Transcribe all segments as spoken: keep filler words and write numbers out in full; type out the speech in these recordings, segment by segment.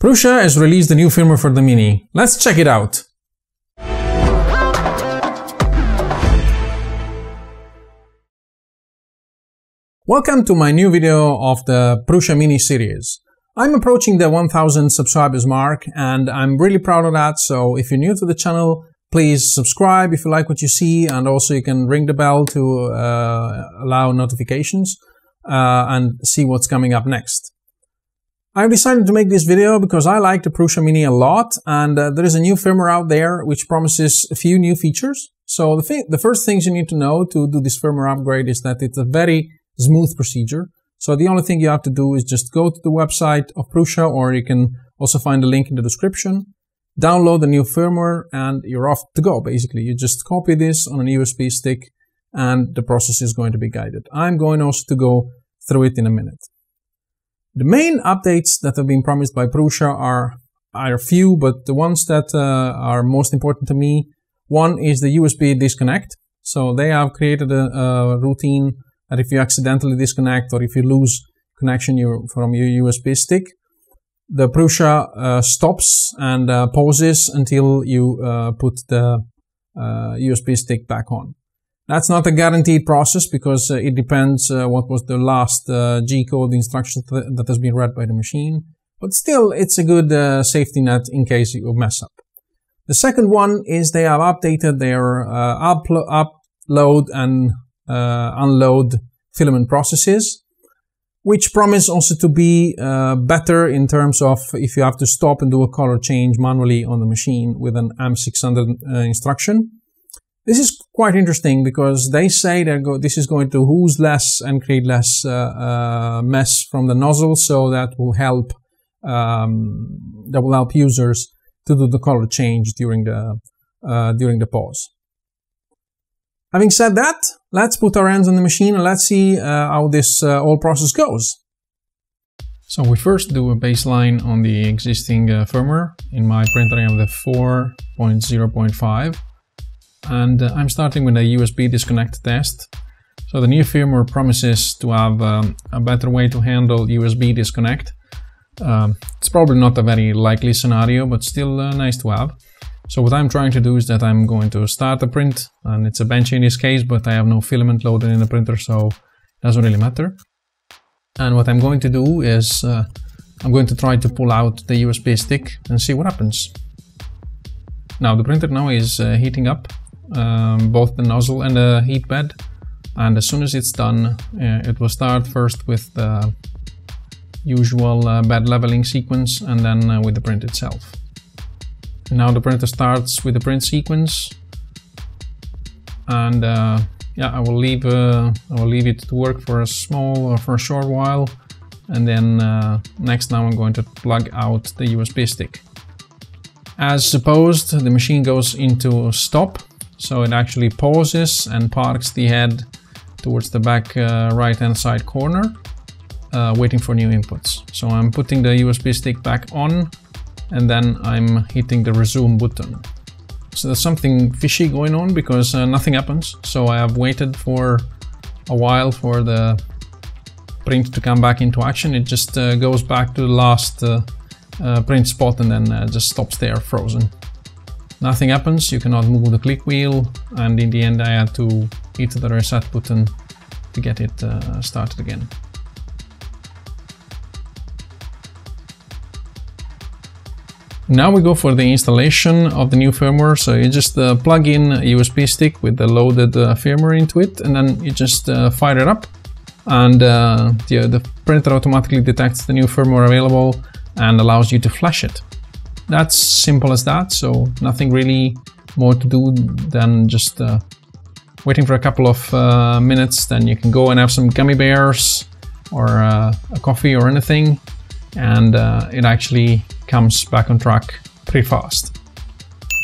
Prusa has released a new firmware for the Mini. Let's check it out! Welcome to my new video of the Prusa Mini series. I'm approaching the one thousand subscribers mark and I'm really proud of that, so if you're new to the channel, please subscribe if you like what you see, and also you can ring the bell to uh, allow notifications uh, and see what's coming up next. I've decided to make this video because I like the Prusa Mini a lot, and uh, there is a new firmware out there which promises a few new features. So the, th the first things you need to know to do this firmware upgrade is that it's a very smooth procedure. So the only thing you have to do is just go to the website of Prusa, or you can also find the link in the description, download the new firmware, and you're off to go. Basically, you just copy this on an U S B stick and the process is going to be guided. I'm going also to go through it in a minute. The main updates that have been promised by Prusa are, are a few, but the ones that uh, are most important to me, one is the U S B disconnect. So they have created a, a routine that if you accidentally disconnect or if you lose connection from your U S B stick, the Prusa uh, stops and uh, pauses until you uh, put the uh, U S B stick back on. That's not a guaranteed process because uh, it depends uh, what was the last uh, G code instruction th that has been read by the machine, but still it's a good uh, safety net in case you mess up. The second one is they have updated their uh, uplo upload and uh, unload filament processes, which promise also to be uh, better in terms of if you have to stop and do a color change manually on the machine with an M six hundred uh, instruction. This is quite interesting because they say that go this is going to ooze less and create less uh, uh, mess from the nozzle, so that will help um, that will help users to do the color change during the uh, during the pause. Having said that, let's put our hands on the machine and let's see uh, how this uh, whole process goes. So we first do a baseline on the existing uh, firmware. In my printer I have the four point zero point five, and uh, I'm starting with a U S B disconnect test. So the new firmware promises to have um, a better way to handle U S B disconnect. Um, it's probably not a very likely scenario, but still uh, nice to have. So what I'm trying to do is that I'm going to start a print, and it's a Benchy in this case, but I have no filament loaded in the printer, so it doesn't really matter. And what I'm going to do is uh, I'm going to try to pull out the U S B stick and see what happens. Now the printer now is uh, heating up um, both the nozzle and the heat bed, and as soon as it's done uh, it will start first with the usual uh, bed leveling sequence and then uh, with the print itself. Now the printer starts with the print sequence, and uh, yeah, I will leave uh, I will leave it to work for a small or for a short while, and then uh, next now I'm going to plug out the U S B stick. As supposed, the machine goes into stop, so it actually pauses and parks the head towards the back uh, right hand side corner, uh, waiting for new inputs. So I'm putting the U S B stick back on, and then I'm hitting the resume button. So there's something fishy going on because uh, nothing happens. So I have waited for a while for the print to come back into action. It just uh, goes back to the last uh, uh, print spot and then uh, just stops there frozen. Nothing happens, you cannot move the click wheel, and in the end I had to hit the reset button to get it uh, started again. Now we go for the installation of the new firmware. So you just uh, plug in a U S B stick with the loaded uh, firmware into it, and then you just uh, fire it up, and uh, the, the printer automatically detects the new firmware available and allows you to flash it. That's simple as that, so nothing really more to do than just uh, waiting for a couple of uh, minutes, then you can go and have some gummy bears or uh, a coffee or anything, and uh, it actually comes back on track pretty fast.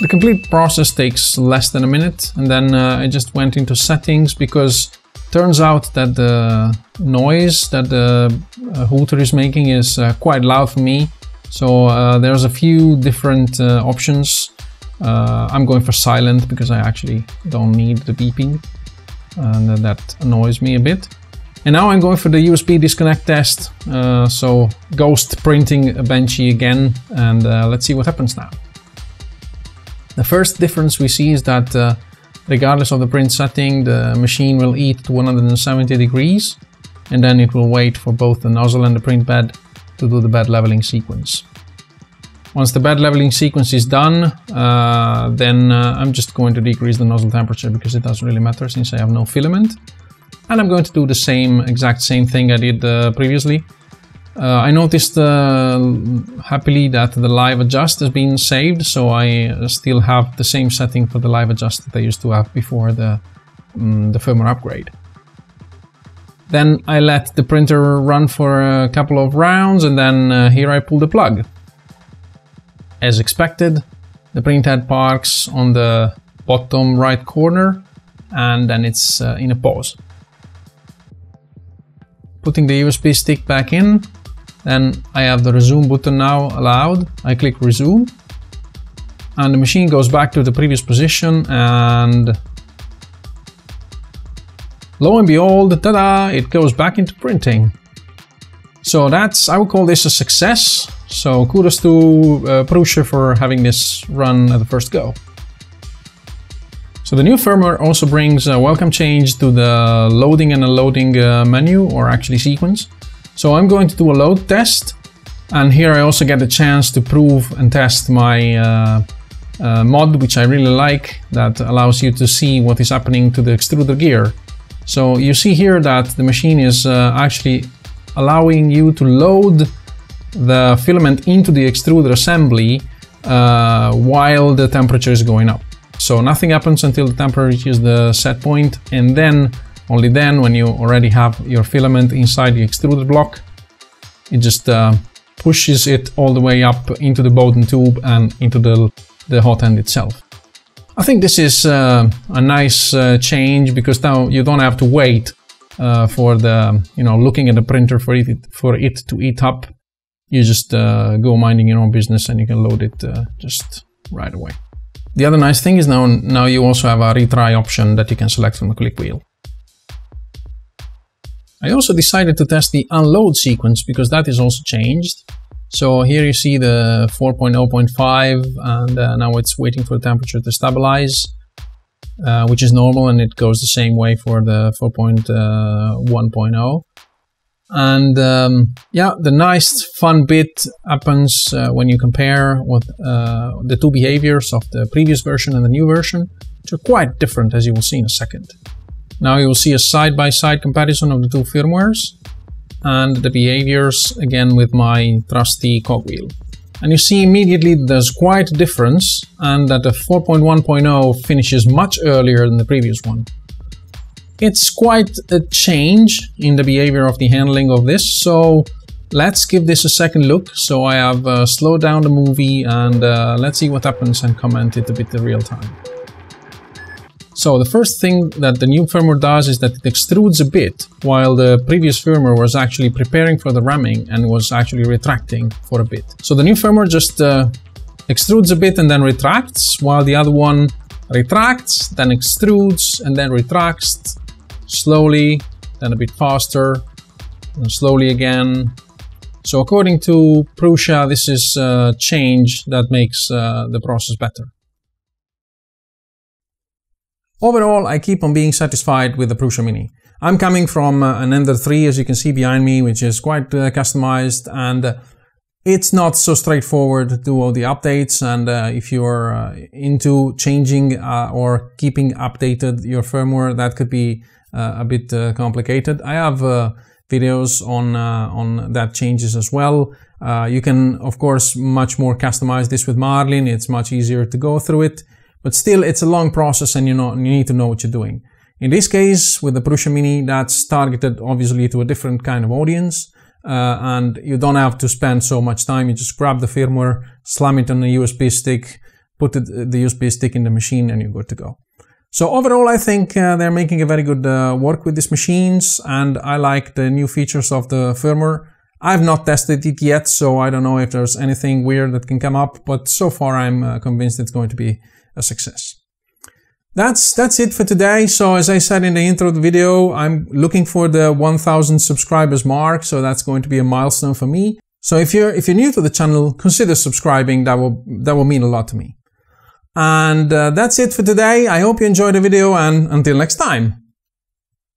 The complete process takes less than a minute, and then uh, I just went into settings because turns out that the noise that the uh, hooter is making is uh, quite loud for me. So uh, there's a few different uh, options. Uh, I'm going for silent because I actually don't need the beeping, and that annoys me a bit. And now I'm going for the U S B disconnect test, uh, so ghost printing a Benchy again, and uh, let's see what happens now. The first difference we see is that uh, regardless of the print setting, the machine will eat to one hundred seventy degrees, and then it will wait for both the nozzle and the print bed to do the bed leveling sequence. Once the bed leveling sequence is done, uh, then uh, I'm just going to decrease the nozzle temperature because it doesn't really matter since I have no filament. And I'm going to do the same exact same thing I did uh, previously. Uh, I noticed uh, happily that the live adjust has been saved, so I still have the same setting for the live adjust that I used to have before the, um, the firmware upgrade. Then I let the printer run for a couple of rounds, and then uh, here I pull the plug. As expected, the print head parks on the bottom right corner, and then it's uh, in a pause. Putting the U S B stick back in, then I have the resume button now allowed. I click resume, and the machine goes back to the previous position, and lo and behold, ta-da, it goes back into printing. So that's, I would call this a success. So kudos to uh, Prusa for having this run at the first go. So the new firmware also brings a welcome change to the loading and unloading uh, menu, or actually sequence. So I'm going to do a load test, and here I also get a chance to prove and test my uh, uh, mod, which I really like, that allows you to see what is happening to the extruder gear. So you see here that the machine is uh, actually allowing you to load the filament into the extruder assembly uh, while the temperature is going up. So nothing happens until the temperature is the set point, and then, only then, when you already have your filament inside the extruder block, it just uh, pushes it all the way up into the Bowden tube and into the, the hot end itself. I think this is uh, a nice uh, change, because now you don't have to wait Uh, for the, you know, looking at the printer for it for it to eat up. You just uh, go minding your own business, and you can load it uh, just right away. The other nice thing is now now you also have a retry option that you can select from the click wheel. I also decided to test the unload sequence, because that is also changed. So here you see the four point oh point five, and uh, now it's waiting for the temperature to stabilize, Uh, which is normal, and it goes the same way for the four point one point oh. And um, yeah, the nice fun bit happens uh, when you compare what uh, the two behaviors of the previous version and the new version, which are quite different, as you will see in a second. Now you will see a side-by-side comparison of the two firmwares and the behaviors, again with my trusty cogwheel. And you see immediately there's quite a difference, and that the four point one point oh finishes much earlier than the previous one. It's quite a change in the behavior of the handling of this, so let's give this a second look. So I have uh, slowed down the movie, and uh, let's see what happens and comment it a bit in real time. So the first thing that the new firmware does is that it extrudes a bit, while the previous firmware was actually preparing for the ramming and was actually retracting for a bit. So the new firmware just uh, extrudes a bit and then retracts, while the other one retracts, then extrudes, and then retracts slowly, then a bit faster, and slowly again. So according to Prusa, this is a change that makes uh, the process better. Overall, I keep on being satisfied with the Prusa Mini. I'm coming from uh, an Ender three, as you can see behind me, which is quite uh, customized, and uh, it's not so straightforward to do all the updates. And uh, if you're uh, into changing uh, or keeping updated your firmware, that could be uh, a bit uh, complicated. I have uh, videos on, uh, on that changes as well. Uh, you can, of course, much more customize this with Marlin. It's much easier to go through it. But still, it's a long process, and you know, you need to know what you're doing. In this case, with the Prusa Mini, that's targeted obviously to a different kind of audience, uh, and you don't have to spend so much time. You just grab the firmware, slam it on the U S B stick, put it, the U S B stick in the machine, and you're good to go. So overall, I think uh, they're making a very good uh, work with these machines, and I like the new features of the firmware. I've not tested it yet, so I don't know if there's anything weird that can come up, but so far I'm uh, convinced it's going to be a success. That's that's it for today. So as I said in the intro of the video, I'm looking for the one thousand subscribers mark. So that's going to be a milestone for me. So if you're if you're new to the channel, consider subscribing. That will that will mean a lot to me. And uh, that's it for today. I hope you enjoyed the video, and until next time.